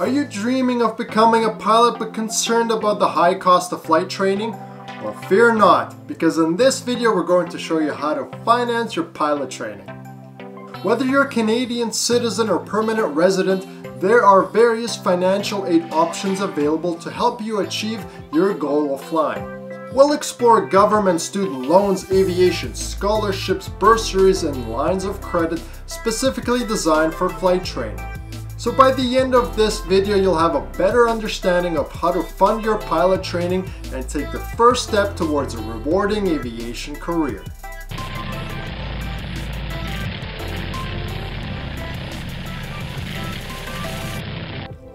Are you dreaming of becoming a pilot but concerned about the high cost of flight training? Well, fear not, because in this video we're going to show you how to finance your pilot training. Whether you're a Canadian citizen or permanent resident, there are various financial aid options available to help you achieve your goal of flying. We'll explore government student loans, aviation scholarships, bursaries, and lines of credit specifically designed for flight training. So by the end of this video, you'll have a better understanding of how to fund your pilot training and take the first step towards a rewarding aviation career.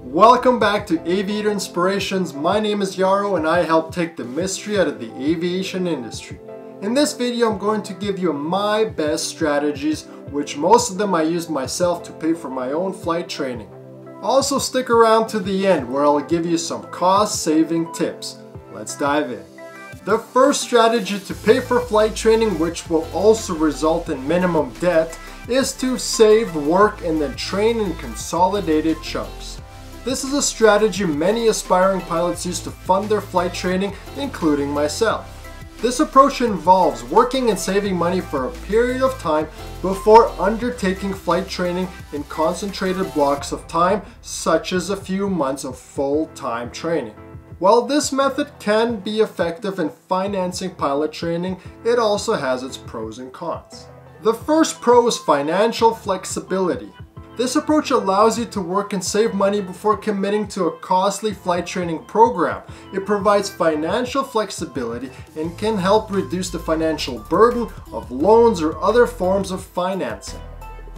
Welcome back to Aviator Inspirations. My name is Yaro and I help take the mystery out of the aviation industry. In this video, I'm going to give you my best strategies, which most of them I used myself to pay for my own flight training. Also stick around to the end where I'll give you some cost-saving tips. Let's dive in. The first strategy to pay for flight training, which will also result in minimum debt, is to save work and then train in consolidated chunks. This is a strategy many aspiring pilots use to fund their flight training, including myself. This approach involves working and saving money for a period of time before undertaking flight training in concentrated blocks of time, such as a few months of full-time training. While this method can be effective in financing pilot training, it also has its pros and cons. The first pro is financial flexibility. This approach allows you to work and save money before committing to a costly flight training program. It provides financial flexibility and can help reduce the financial burden of loans or other forms of financing.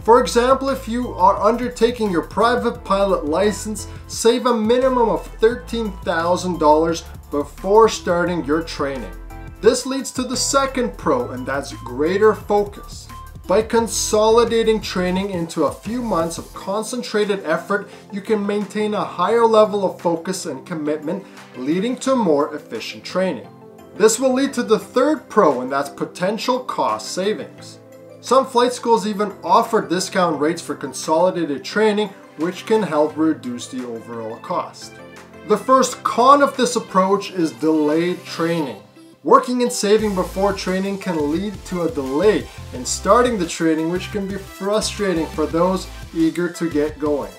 For example, if you are undertaking your private pilot license, save a minimum of $13,000 before starting your training. This leads to the second pro, and that's greater focus. By consolidating training into a few months of concentrated effort, you can maintain a higher level of focus and commitment, leading to more efficient training. This will lead to the third pro, and that's potential cost savings. Some flight schools even offer discount rates for consolidated training, which can help reduce the overall cost. The first con of this approach is delayed training. Working and saving before training can lead to a delay in starting the training, which can be frustrating for those eager to get going.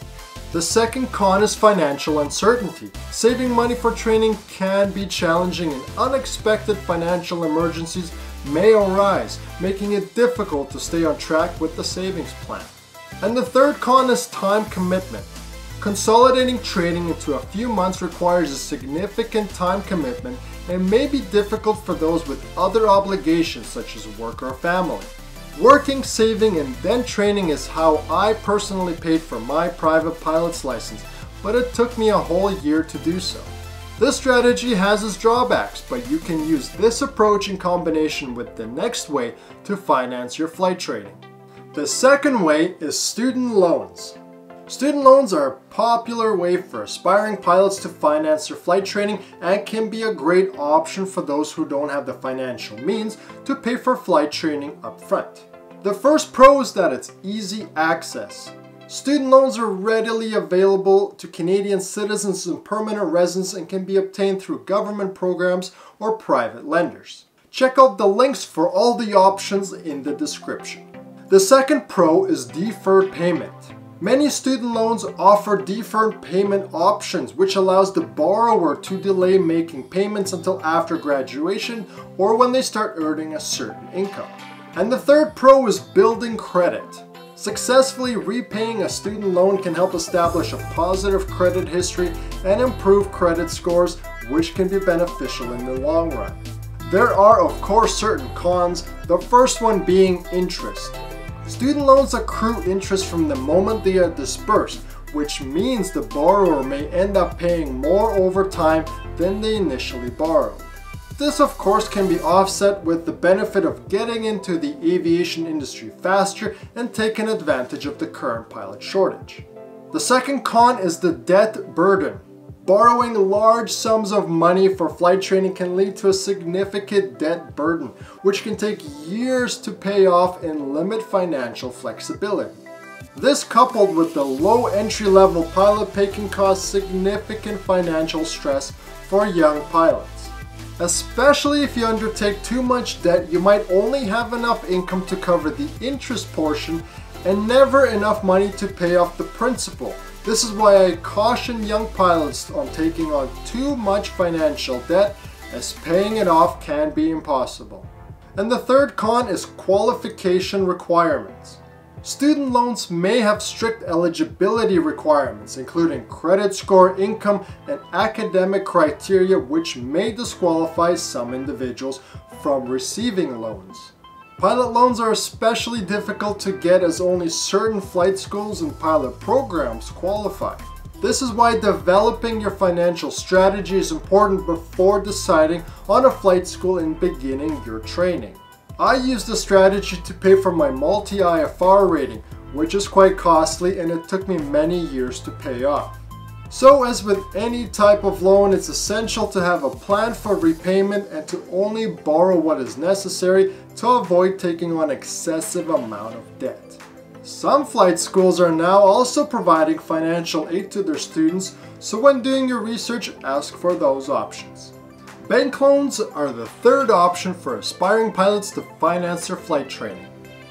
The second con is financial uncertainty. Saving money for training can be challenging, and unexpected financial emergencies may arise, making it difficult to stay on track with the savings plan. And the third con is time commitment. Consolidating training into a few months requires a significant time commitment and may be difficult for those with other obligations such as work or family. Working, saving, and then training is how I personally paid for my private pilot's license, but it took me a whole year to do so. This strategy has its drawbacks, but you can use this approach in combination with the next way to finance your flight training. The second way is student loans. Student loans are a popular way for aspiring pilots to finance their flight training and can be a great option for those who don't have the financial means to pay for flight training up front. The first pro is that it's easy access. Student loans are readily available to Canadian citizens and permanent residents and can be obtained through government programs or private lenders. Check out the links for all the options in the description. The second pro is deferred payment. Many student loans offer deferred payment options, which allows the borrower to delay making payments until after graduation or when they start earning a certain income. And the third pro is building credit. Successfully repaying a student loan can help establish a positive credit history and improve credit scores, which can be beneficial in the long run. There are, of course, certain cons, the first one being interest. Student loans accrue interest from the moment they are disbursed, which means the borrower may end up paying more over time than they initially borrowed. This, of course, can be offset with the benefit of getting into the aviation industry faster and taking advantage of the current pilot shortage. The second con is the debt burden. Borrowing large sums of money for flight training can lead to a significant debt burden, which can take years to pay off and limit financial flexibility. This, coupled with the low entry-level pilot pay, can cause significant financial stress for young pilots. Especially if you undertake too much debt, you might only have enough income to cover the interest portion and never enough money to pay off the principal. This is why I caution young pilots on taking on too much financial debt, as paying it off can be impossible. And the third con is qualification requirements. Student loans may have strict eligibility requirements, including credit score, income, and academic criteria, which may disqualify some individuals from receiving loans. Pilot loans are especially difficult to get, as only certain flight schools and pilot programs qualify. This is why developing your financial strategy is important before deciding on a flight school and beginning your training. I use the strategy to pay for my multi-IFR rating, which is quite costly and it took me many years to pay off. So as with any type of loan, it's essential to have a plan for repayment and to only borrow what is necessary to avoid taking on excessive amount of debt. Some flight schools are now also providing financial aid to their students, so when doing your research, ask for those options. Bank loans are the third option for aspiring pilots to finance their flight training.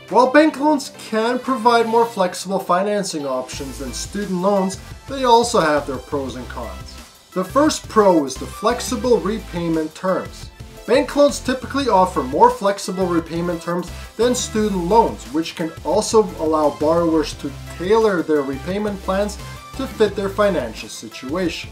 While bank loans can provide more flexible financing options than student loans, they also have their pros and cons. The first pro is the flexible repayment terms. Bank loans typically offer more flexible repayment terms than student loans, which can also allow borrowers to tailor their repayment plans to fit their financial situation.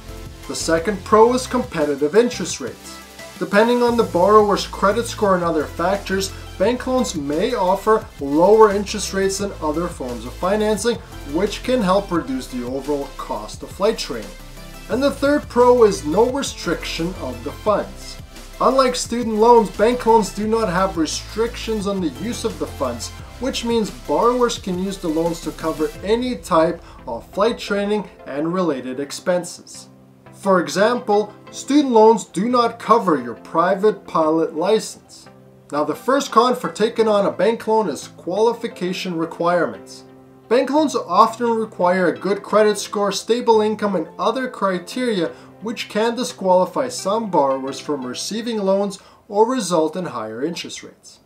The second pro is competitive interest rates. Depending on the borrower's credit score and other factors, bank loans may offer lower interest rates than other forms of financing, which can help reduce the overall cost of flight training. And the third pro is no restriction of the funds. Unlike student loans, bank loans do not have restrictions on the use of the funds, which means borrowers can use the loans to cover any type of flight training and related expenses. For example, student loans do not cover your private pilot license. Now, the first con for taking on a bank loan is qualification requirements. Bank loans often require a good credit score, stable income, and other criteria which can disqualify some borrowers from receiving loans or result in higher interest rates.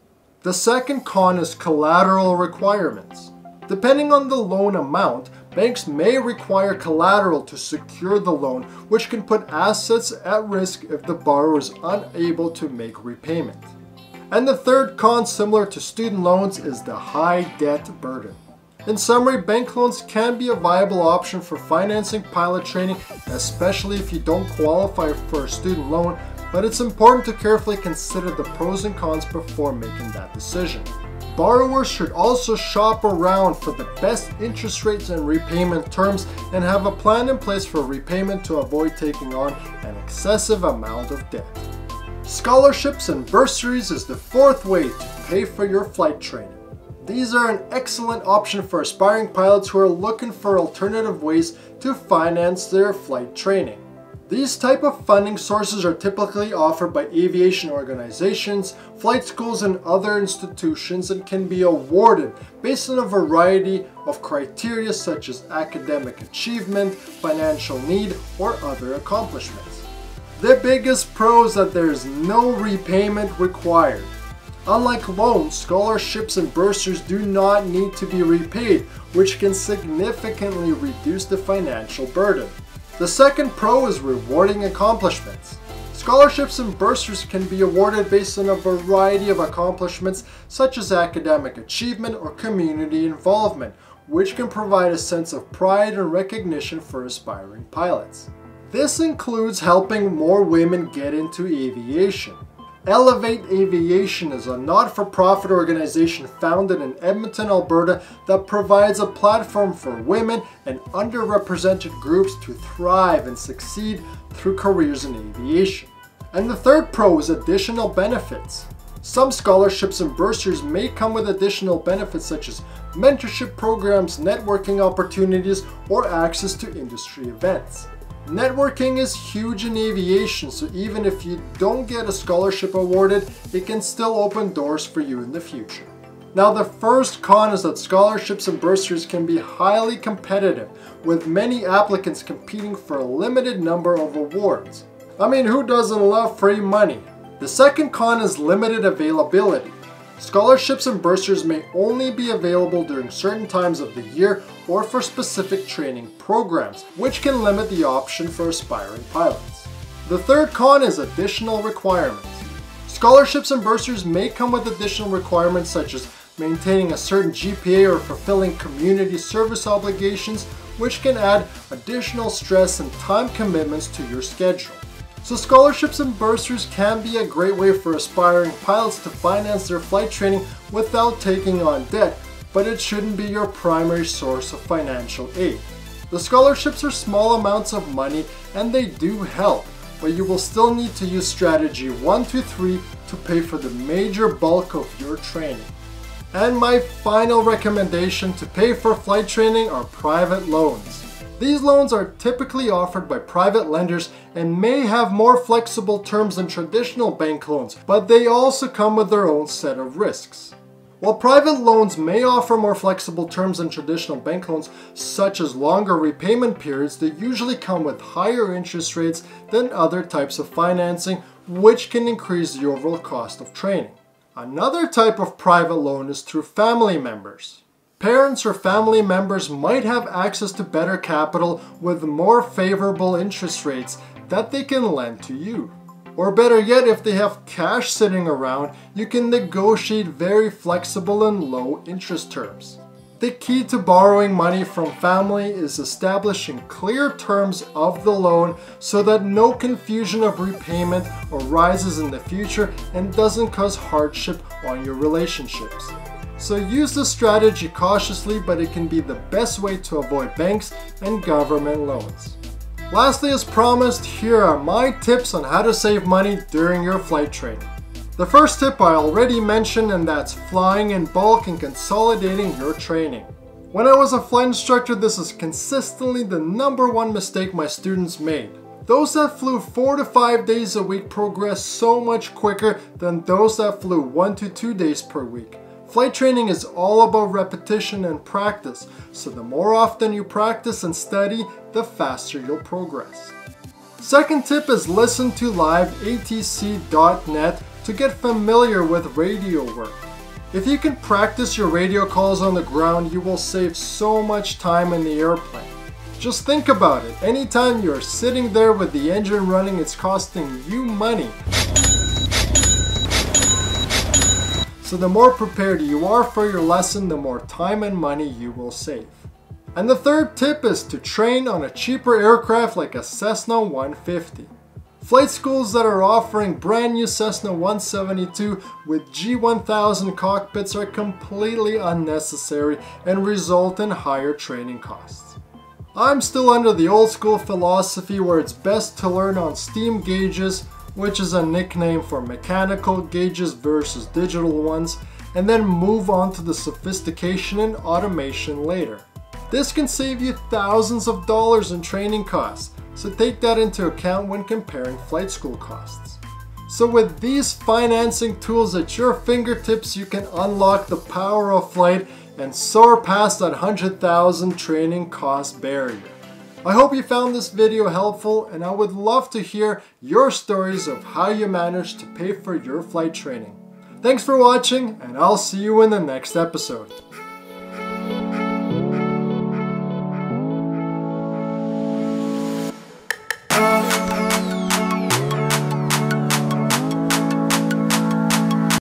The second con is collateral requirements. Depending on the loan amount, banks may require collateral to secure the loan, which can put assets at risk if the borrower is unable to make repayment. And the third con, similar to student loans, is the high debt burden. In summary, bank loans can be a viable option for financing pilot training, especially if you don't qualify for a student loan, but it's important to carefully consider the pros and cons before making that decision. Borrowers should also shop around for the best interest rates and repayment terms and have a plan in place for repayment to avoid taking on an excessive amount of debt. Scholarships and bursaries is the fourth way to pay for your flight training. These are an excellent option for aspiring pilots who are looking for alternative ways to finance their flight training. These type of funding sources are typically offered by aviation organizations, flight schools, and other institutions, and can be awarded based on a variety of criteria such as academic achievement, financial need, or other accomplishments. The biggest pro is that there is no repayment required. Unlike loans, scholarships and bursaries do not need to be repaid, which can significantly reduce the financial burden. The second pro is rewarding accomplishments. Scholarships and bursaries can be awarded based on a variety of accomplishments such as academic achievement or community involvement, which can provide a sense of pride and recognition for aspiring pilots. This includes helping more women get into aviation. Elevate Aviation is a not-for-profit organization founded in Edmonton, Alberta that provides a platform for women and underrepresented groups to thrive and succeed through careers in aviation. And the third pro is additional benefits. Some scholarships and bursaries may come with additional benefits such as mentorship programs, networking opportunities, or access to industry events. Networking is huge in aviation, so even if you don't get a scholarship awarded, it can still open doors for you in the future. Now the first con is that scholarships and bursaries can be highly competitive, with many applicants competing for a limited number of awards. I mean, who doesn't love free money? The second con is limited availability. Scholarships and bursaries may only be available during certain times of the year or for specific training programs, which can limit the option for aspiring pilots. The third con is additional requirements. Scholarships and bursaries may come with additional requirements such as maintaining a certain GPA or fulfilling community service obligations, which can add additional stress and time commitments to your schedule. So scholarships and bursaries can be a great way for aspiring pilots to finance their flight training without taking on debt, but it shouldn't be your primary source of financial aid. The scholarships are small amounts of money and they do help, but you will still need to use strategy 1 to 3 to pay for the major bulk of your training. And my final recommendation to pay for flight training are private loans. These loans are typically offered by private lenders and may have more flexible terms than traditional bank loans, but they also come with their own set of risks. While private loans may offer more flexible terms than traditional bank loans, such as longer repayment periods, they usually come with higher interest rates than other types of financing, which can increase the overall cost of training. Another type of private loan is through family members. Parents or family members might have access to better capital with more favorable interest rates that they can lend to you. Or better yet, if they have cash sitting around, you can negotiate very flexible and low interest terms. The key to borrowing money from family is establishing clear terms of the loan so that no confusion of repayment arises in the future and doesn't cause hardship on your relationships. So use this strategy cautiously, but it can be the best way to avoid banks and government loans. Lastly, as promised, here are my tips on how to save money during your flight training. The first tip I already mentioned, and that's flying in bulk and consolidating your training. When I was a flight instructor, this is consistently the #1 mistake my students made. Those that flew 4 to 5 days a week progressed so much quicker than those that flew 1 to 2 days per week. Flight training is all about repetition and practice, so the more often you practice and study, the faster you'll progress. Second tip is listen to liveatc.net to get familiar with radio work. If you can practice your radio calls on the ground, you will save so much time in the airplane. Just think about it, anytime you're sitting there with the engine running, it's costing you money. So the more prepared you are for your lesson, the more time and money you will save. And the third tip is to train on a cheaper aircraft like a Cessna 150. Flight schools that are offering brand new Cessna 172 with G1000 cockpits are completely unnecessary and result in higher training costs. I'm still under the old school philosophy where it's best to learn on steam gauges, which is a nickname for mechanical gauges versus digital ones, and then move on to the sophistication and automation later. This can save you thousands of dollars in training costs, so take that into account when comparing flight school costs. So with these financing tools at your fingertips, you can unlock the power of flight and soar past that $100,000 training cost barrier. I hope you found this video helpful, and I would love to hear your stories of how you managed to pay for your flight training. Thanks for watching, and I'll see you in the next episode.